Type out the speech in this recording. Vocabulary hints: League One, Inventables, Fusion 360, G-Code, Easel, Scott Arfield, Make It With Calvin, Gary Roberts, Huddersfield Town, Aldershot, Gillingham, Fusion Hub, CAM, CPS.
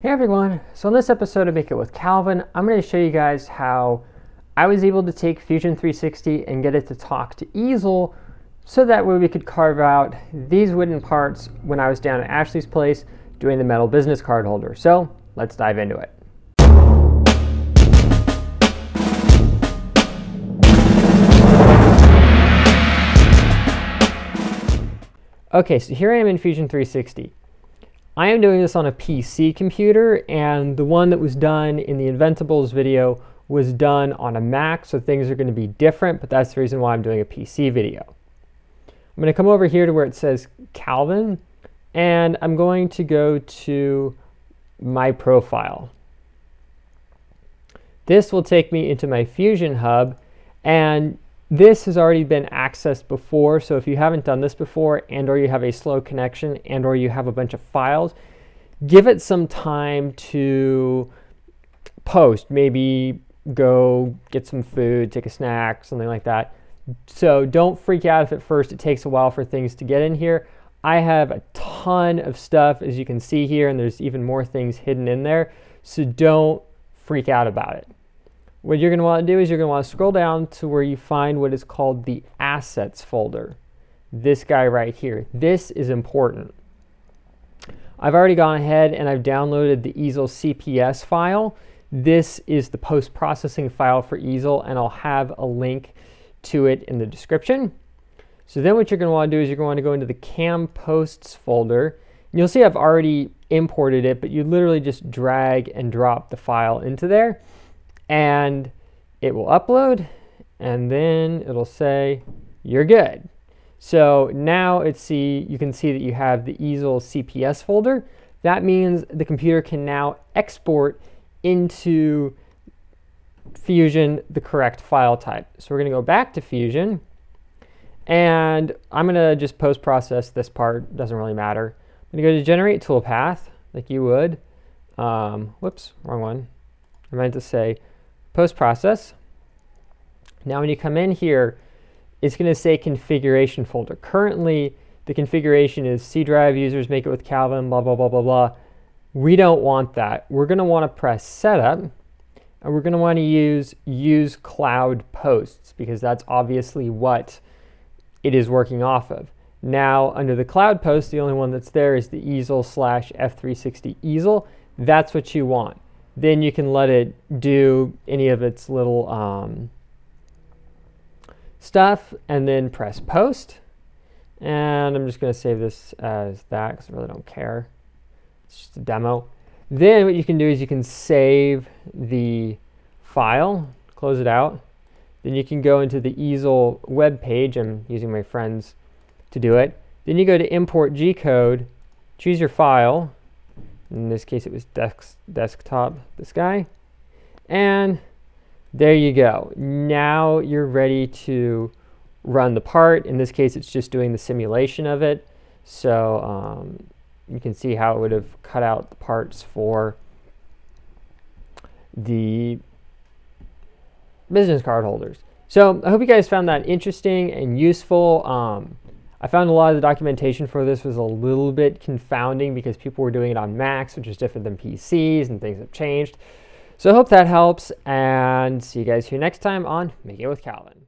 Hey everyone, so in this episode of Make It With Calvin, I'm going to show you guys how I was able to take Fusion 360 and get it to talk to Easel, so that way we could carve out these wooden parts when I was down at Ashley's place doing the metal business card holder. So let's dive into it. Okay, so here I am in Fusion 360. I am doing this on a PC computer, and the one that was done in the Inventables video was done on a Mac, so things are going to be different, but that's the reason why I'm doing a PC video. I'm going to come over here to where it says Calvin, and I'm going to go to my profile. This will take me into my Fusion Hub, and this has already been accessed before, so if you haven't done this before and or you have a slow connection and or you have a bunch of files, give it some time to post. Maybe go get some food, take a snack, something like that. So don't freak out if at first it takes a while for things to get in here. I have a ton of stuff, as you can see here, and there's even more things hidden in there, so don't freak out about it. What you're going to want to do is you're going to want to scroll down to where you find what is called the assets folder. This guy right here. This is important. I've already gone ahead and I've downloaded the Easel CPS file. This is the post-processing file for Easel, and I'll have a link to it in the description. So then what you're going to want to do is you're going to go into the CAM posts folder. And you'll see I've already imported it, but you literally just drag and drop the file into there, and it will upload, and then it'll say you're good. So now you can see that you have the Easel CPS folder. That means the computer can now export into Fusion the correct file type. So we're going to go back to Fusion, and I'm going to just post-process this part. Doesn't really matter. I'm going to go to Generate Toolpath, like you would. Whoops, wrong one. I meant to say post-process. Now when you come in here, it's going to say configuration folder. Currently, the configuration is C drive, users, Make It With Calvin, blah, blah, blah, blah, blah. We don't want that. We're going to want to press setup, and we're going to want to use cloud posts, because that's obviously what it is working off of. Now, under the cloud post, the only one that's there is the Easel / F360 Easel. That's what you want. Then you can let it do any of its little stuff, and then press post. And I'm just going to save this as that, because I really don't care. It's just a demo. Then what you can do is you can save the file, close it out. Then you can go into the Easel web page. I'm using my friends to do it. Then you go to import G-Code, choose your file. In this case, it was desktop, this guy. And there you go. Now you're ready to run the part. In this case, it's just doing the simulation of it. So you can see how it would have cut out the parts for the business card holders. So I hope you guys found that interesting and useful. I found a lot of the documentation for this was a little bit confounding, because people were doing it on Macs, which is different than PCs, and things have changed. So I hope that helps, and see you guys here next time on Make It With Calvin.